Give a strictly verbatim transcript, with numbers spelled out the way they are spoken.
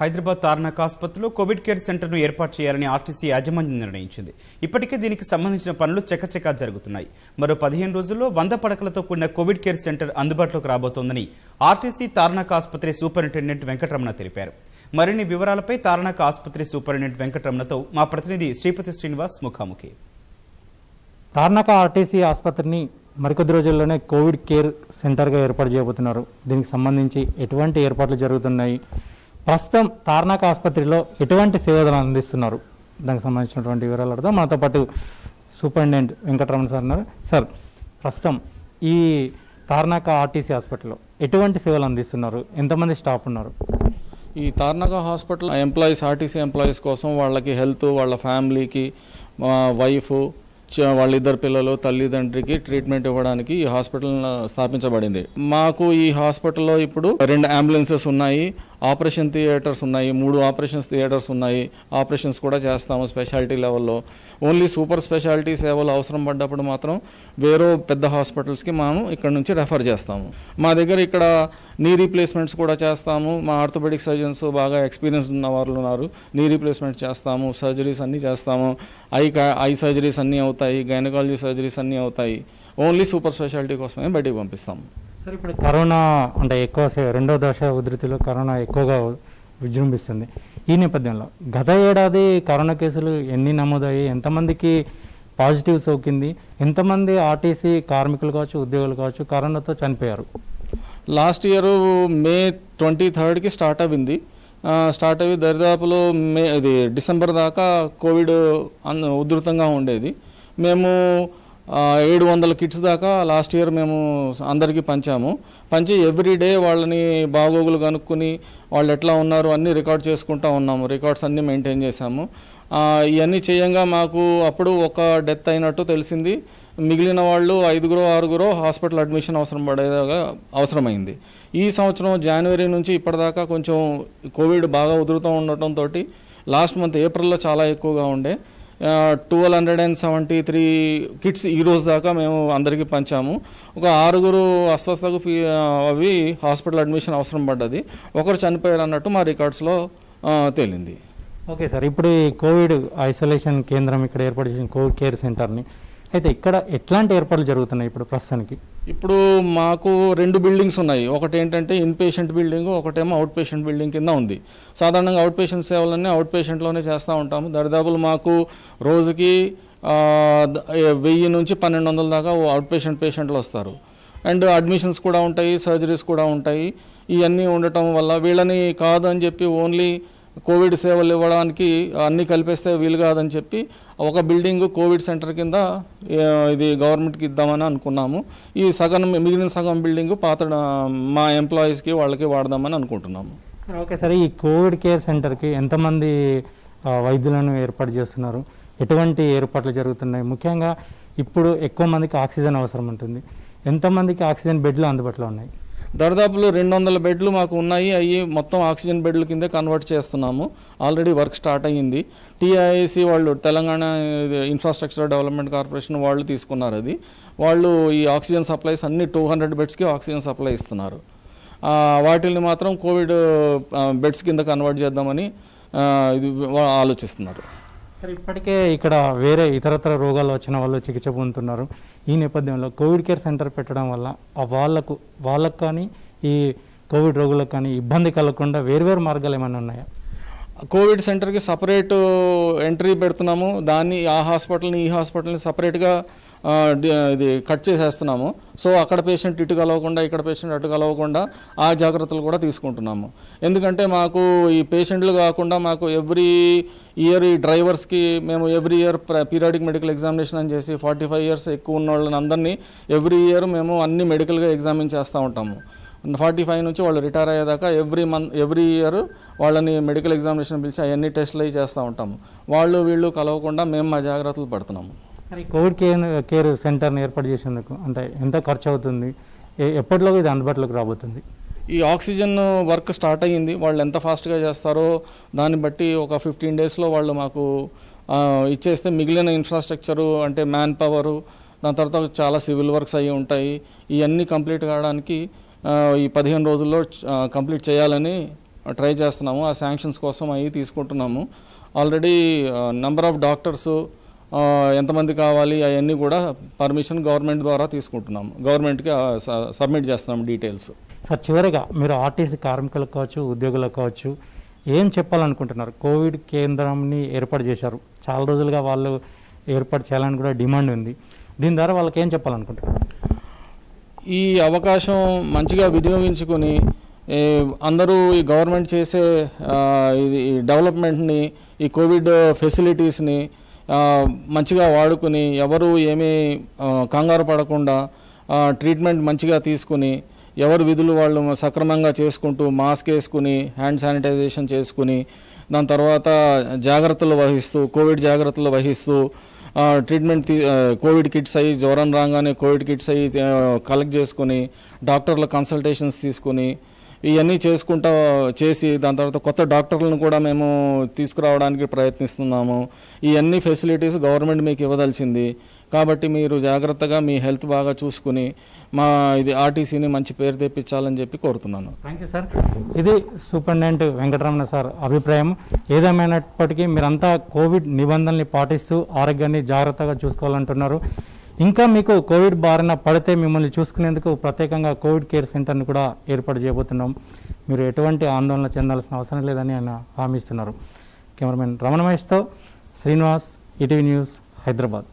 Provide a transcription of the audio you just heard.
హైదరాబాద్ తార్నాక ఆసుపత్రిలో Covid care సెంటర్ను ఏర్పాటు చేయాలని ఆర్టీసీ యాజమాన్యం నిర్ణయించింది. ఇప్పటికే దీనికి సంబంధించిన పనులు చకచకా జరుగుతున్నాయి. మరో పదిహేను రోజుల్లో వంద పడకలతో కూడిన కోవిడ్ కేర్ సెంటర్ అందుబాటులోకి రాబోతోందని ఆర్టీసీ తార్నాక ఆసుపత్రి సూపరింటెండెంట్ వెంకటరమణ తెలిపారు. మరిన్ని వివరాలపై తార్నాక ఆసుపత్రి సూపరింటెండెంట్ వెంకటరమణతో మా ప్రతినిధి శ్రీపతి శ్రీనివాస్ ముఖాముఖి. తార్నాక ఆర్టీసీ ఆసుపత్రిని మరికొద్ది రోజుల్లోనే కోవిడ్ కేర్ సెంటర్గా ఏర్పాటు చేయబోతున్నారు. దీనికి సంబంధించి ఎటువంటి ఏర్పాట్లు జరుగుతున్నాయి, ప్రస్తుతం తార్నాక ఆసుపత్రిలో ఎటువంటి సేవలు అందిస్తున్నారు, దానికి సంబంధించినటువంటి వివరాలు అర్థం మనతో పాటు సూపరింటెండెంట్ వెంకటరమణ సార్ ఉన్నారు. సార్, ప్రస్తుతం ఈ తార్నాక ఆర్టీసీ హాస్పిటల్లో ఎటువంటి సేవలు అందిస్తున్నారు, ఎంతమంది స్టాఫ్ ఉన్నారు? ఈ Tarnaka hospital employees, RTC employees కోసం వాళ్ళకి హెల్త్, వాళ్ళ ఫ్యామిలీకి, వైఫ్, వాళ్ళిద్దరు పిల్లలు, తల్లిదండ్రికి ట్రీట్మెంట్ ఇవ్వడానికి ఈ హాస్పిటల్ స్థాపించబడింది. మాకు ఈ హాస్పిటల్లో ఇప్పుడు రెండు అంబులెన్సెస్ ఉన్నాయి, ఆపరేషన్ థియేటర్స్ ఉన్నాయి, మూడు ఆపరేషన్స్ థియేటర్స్ ఉన్నాయి. ఆపరేషన్స్ కూడా చేస్తాము స్పెషాలిటీ లెవెల్లో. ఓన్లీ సూపర్ స్పెషాలిటీ సేవలు అవసరం పడ్డప్పుడు మాత్రం వేరే పెద్ద హాస్పిటల్స్కి మనం ఇక్కడ నుంచి రెఫర్ చేస్తాము. మా దగ్గర ఇక్కడ నీ రీప్లేస్మెంట్స్ కూడా చేస్తాము. మా ఆర్థోపెడిక్ సర్జన్స్ బాగా ఎక్స్పీరియన్స్ ఉన్న వాళ్ళు ఉన్నారు. నీ రీప్లేస్మెంట్ చేస్తాము, సర్జరీస్ అన్నీ చేస్తాము, ఐ ఐ సర్జరీస్ అన్నీ అవుతాయి, గైనకాలజీ సర్జరీస్ అన్నీ అవుతాయి. ఓన్లీ సూపర్ స్పెషాలిటీ కోసమే బయటికి పంపిస్తాము. సార్, ఇప్పుడు కరోనా అంటే ఎక్కువ రెండో దశ ఉధృతిలో కరోనా ఎక్కువగా విజృంభిస్తుంది. ఈ నేపథ్యంలో గత ఏడాది కరోనా కేసులు ఎన్ని నమోదయ్యాయి, ఎంతమందికి పాజిటివ్ సోకింది, ఎంతమంది ఆర్టీసీ కార్మికులు కావచ్చు, ఉద్యోగులు కావచ్చు కరోనాతో చనిపోయారు? లాస్ట్ ఇయర్ మే ట్వంటీ థర్డ్కి స్టార్ట్ అయింది. స్టార్ట్ అయ్యి దరిదాపులో మే ఇది డిసెంబర్ దాకా కోవిడ్ ఉధృతంగా ఉండేది. మేము ఏడు వందల కిట్స్ దాకా లాస్ట్ ఇయర్ మేము అందరికీ పంచాము. పంచి ఎవ్రీ డే వాళ్ళని బాగోగులు కనుక్కుని వాళ్ళు ఎట్లా ఉన్నారు అన్నీ రికార్డ్ చేసుకుంటూ ఉన్నాము. రికార్డ్స్ అన్నీ మెయింటైన్ చేశాము. ఇవన్నీ చేయంగా మాకు అప్పుడు ఒక డెత్ అయినట్టు తెలిసింది. మిగిలిన వాళ్ళు ఐదుగురో ఆరుగురో హాస్పిటల్ అడ్మిషన్ అవసరం పడేదాకా అవసరమైంది. ఈ సంవత్సరం జనవరి నుంచి ఇప్పటిదాకా కొంచెం కోవిడ్ బాగా ఉధృతం ఉండటంతో లాస్ట్ మంత్ ఏప్రిల్లో చాలా ఎక్కువగా ఉండే twelve hundred and seventy three kits ఈరోజు దాకా మేము అందరికీ పంచాము. ఒక ఆరుగురు అస్వస్థకు ఫీ అవి హాస్పిటల్ అడ్మిషన్ అవసరం పడ్డది. ఒకరు చనిపోయారు అన్నట్టు మా రికార్డ్స్లో తేలింది. ఓకే సార్, ఇప్పుడు ఈ కోవిడ్ ఐసోలేషన్ కేంద్రం ఇక్కడ ఏర్పాటు చేసిన కోవిడ్ కేర్ సెంటర్ని అయితే ఇక్కడ ఎట్లాంటి ఏర్పాట్లు జరుగుతున్నాయి ఇప్పుడు ప్రస్తుతానికి? ఇప్పుడు మాకు రెండు బిల్డింగ్స్ ఉన్నాయి. ఒకటి ఏంటంటే ఇన్ పేషెంట్ బిల్డింగ్, ఒకటేమో అవుట్ పేషెంట్ బిల్డింగ్ కింద ఉంది. సాధారణంగా అవుట్ పేషెంట్ సేవలన్నీ అవుట్ పేషెంట్లోనే చేస్తూ ఉంటాము. దరిదాపులు మాకు రోజుకి వెయ్యి నుంచి పన్నెండు వందల దాకా అవుట్ పేషెంట్ పేషెంట్లు వస్తారు. అండ్ అడ్మిషన్స్ కూడా ఉంటాయి, సర్జరీస్ కూడా ఉంటాయి. ఇవన్నీ ఉండటం వల్ల వీళ్ళని కాదు అని చెప్పి ఓన్లీ కోవిడ్ సేవలు ఇవ్వడానికి అన్నీ కలిపేస్తే వీలు కాదని చెప్పి ఒక బిల్డింగ్ కోవిడ్ సెంటర్ కింద ఇది గవర్నమెంట్కి ఇద్దామని అనుకున్నాము. ఈ సగం మిగిలిన సగం బిల్డింగ్ పాత మా ఎంప్లాయీస్కి వాళ్ళకి వాడదామని అనుకుంటున్నాము. ఓకే సార్, ఈ కోవిడ్ కేర్ సెంటర్కి ఎంతమంది వైద్యులను ఏర్పాటు చేస్తున్నారు, ఎటువంటి ఏర్పాట్లు జరుగుతున్నాయి, ముఖ్యంగా ఇప్పుడు ఎక్కువ మందికి ఆక్సిజన్ అవసరం ఉంటుంది, ఎంతమందికి ఆక్సిజన్ బెడ్లు అందుబాటులో ఉన్నాయి? దరిదాపులు రెండు వందల బెడ్లు మాకు ఉన్నాయి. అవి మొత్తం ఆక్సిజన్ బెడ్ల కిందే కన్వర్ట్ చేస్తున్నాము. ఆల్రెడీ వర్క్ స్టార్ట్ అయ్యింది. టీఐఐసి వాళ్ళు, తెలంగాణ ఇన్ఫ్రాస్ట్రక్చర్ డెవలప్మెంట్ కార్పొరేషన్ వాళ్ళు తీసుకున్నారు. అది వాళ్ళు ఈ ఆక్సిజన్ సప్లైస్ అన్ని టూ హండ్రెడ్ బెడ్స్కి ఆక్సిజన్ సప్లై ఇస్తున్నారు. వాటిని మాత్రం కోవిడ్ బెడ్స్ కింద కన్వర్ట్ చేద్దామని ఇది ఆలోచిస్తున్నారు. ఇప్పటికే ఇక్కడ వేరే ఇతరతర రోగాలు వచ్చిన వాళ్ళు చికిత్స పొందుతున్నారు. ఈ నేపథ్యంలో కోవిడ్ కేర్ సెంటర్ పెట్టడం వల్ల ఆ వాళ్ళకు వాళ్ళకు కానీ ఈ కోవిడ్ రోగులకు కానీ ఇబ్బంది కలగకుండా వేర్వేరు మార్గాలు ఏమైనా ఉన్నాయా? కోవిడ్ సెంటర్కి సపరేట్ ఎంట్రీ పెడుతున్నాము. దాన్ని ఆ హాస్పిటల్ని ఈ హాస్పిటల్ని సపరేట్గా ఇది కట్ చేసేస్తున్నాము. సో అక్కడ పేషెంట్ ఇటు కలవకుండా, ఇక్కడ పేషెంట్ అటు కలవకుండా ఆ జాగ్రత్తలు కూడా తీసుకుంటున్నాము. ఎందుకంటే మాకు ఈ పేషెంట్లు కాకుండా మాకు ఎవ్రీ ఇయర్ ఈ డ్రైవర్స్కి మేము every year periodic medical examination అని చేసి ఫార్టీ ఫైవ్ ఇయర్స్ ఎక్కువ ఉన్న వాళ్ళని అందరినీ ఎవ్రీ ఇయర్ మేము అన్ని మెడికల్గా ఎగ్జామిన్ చేస్తూ ఉంటాము. ఫార్టీ ఫైవ్ నుంచి వాళ్ళు రిటైర్ అయ్యేదాకా ఎవ్రీ మంత్ ఎవ్రీ ఇయర్ వాళ్ళని మెడికల్ ఎగ్జామినేషన్ పిలిచి అవన్నీ టెస్ట్లు అవి చేస్తూ ఉంటాము. వాళ్ళు వీళ్ళు కలవకుండా మేము మా జాగ్రత్తలు పడుతున్నాము. మరి కోవిడ్ కేర్ కేర్ సెంటర్ని ఏర్పాటు చేసేందుకు అంటే ఎంత ఖర్చు అవుతుంది, ఎప్పటిలోకి ఇది అందుబాటులోకి రాబోతుంది? ఈ ఆక్సిజన్ వర్క్ స్టార్ట్ అయ్యింది. వాళ్ళు ఎంత ఫాస్ట్గా చేస్తారో దాన్ని బట్టి ఒక ఫిఫ్టీన్ డేస్లో వాళ్ళు మాకు ఇచ్చేస్తే మిగిలిన ఇన్ఫ్రాస్ట్రక్చరు అంటే మ్యాన్ పవరు, దాని తర్వాత చాలా సివిల్ వర్క్స్ అవి ఉంటాయి. ఇవన్నీ కంప్లీట్ కావడానికి ఈ పదిహేను రోజుల్లో కంప్లీట్ చేయాలని ట్రై చేస్తున్నాము ఆ శాంక్షన్స్ కోసం అయి తీసుకుంటున్నాము ఆల్రెడీ నంబర్ ఆఫ్ డాక్టర్స్ ఎంత మంది కావాలి అయన్నీ కూడా పర్మిషన్ గవర్నమెంట్ ద్వారా తీసుకుంటున్నాము గవర్నమెంట్ కి సబ్మిట్ చేస్తున్నాము డీటెయిల్స్ సార్ చివరగా మీరు ఆర్టీసీ కార్మికులకు కావచ్చు ఉద్యోగులకు కావచ్చు ఏం చెప్పాలనుకుంటున్నారు కోవిడ్ కేంద్రాన్ని ఏర్పాటు చేశారు చాలా రోజులుగా వాళ్ళు ఏర్పాటు చేయాలని కూడా డిమాండ్ ఉంది దీని ద్వారా వాళ్ళకి ఏం చెప్పాలనుకుంటున్నారు ఈ అవకాశం మంచిగా వినియోగించుకొని అందరూ ఈ గవర్నమెంట్ చేసే ఈ డెవలప్‌మెంట్ ని ఈ కోవిడ్ ఫెసిలిటీస్ ని మంచిగా వాడుకొని ఎవరు ఏమీ కంగారు పడకుండా ట్రీట్మెంట్ మంచిగా తీసుకొని ఎవరు విధులు వాళ్ళు సక్రమంగా చేసుకుంటూ మాస్క్ వేసుకొని హ్యాండ్ శానిటైజేషన్ చేసుకొని దాని తర్వాత జాగృతలు వహిస్తూ కోవిడ్ జాగృతలు వహిస్తూ ట్రీట్మెంట్ కోవిడ్ కిట్స్ అయ్యి జ్వరం రాగానే కోవిడ్ కిట్స్ అయ్యి కలెక్ట్ చేసుకొని డాక్టర్ల కన్సల్టేషన్స్ తీసుకొని ఇవన్నీ చేసుకుంటా చేసి దాని తర్వాత కొత్త డాక్టర్లను కూడా మేము తీసుకురావడానికి ప్రయత్నిస్తున్నాము ఇవన్నీ ఫెసిలిటీస్ గవర్నమెంట్ మీకు ఇవ్వదల్సింది కాబట్టి మీరు జాగృతగా మీ హెల్త్ బాగా చూసుకుని మా ఇది ఆర్టీసీని మంచి పేరు తెప్పించాలని చెప్పి కోరుతున్నాను థాంక్యూ సార్ ఇది సూపరింటెండెంట్ వెంకటరమణ సార్ అభిప్రాయం ఏదేమైనప్పటికీ మీరంతా కోవిడ్ నిబంధనల్ని పాటిస్తూ ఆరోగ్యాన్ని జాగ్రత్తగా చూసుకోవాలంటున్నారు ఇంకా మీకు కోవిడ్ బారిన పడితే మిమ్మల్ని చూసుకునేందుకు ప్రత్యేకంగా కోవిడ్ కేర్ సెంటర్ని కూడా ఏర్పాటు చేయబోతున్నాం మీరు ఎటువంటి ఆందోళన చెందాల్సిన అవసరం లేదని ఆయన హామీ ఇస్తున్నారు కెమెరామెన్ రమణ మహేష్తో శ్రీనివాస్ ఈటీవీ న్యూస్ హైదరాబాద్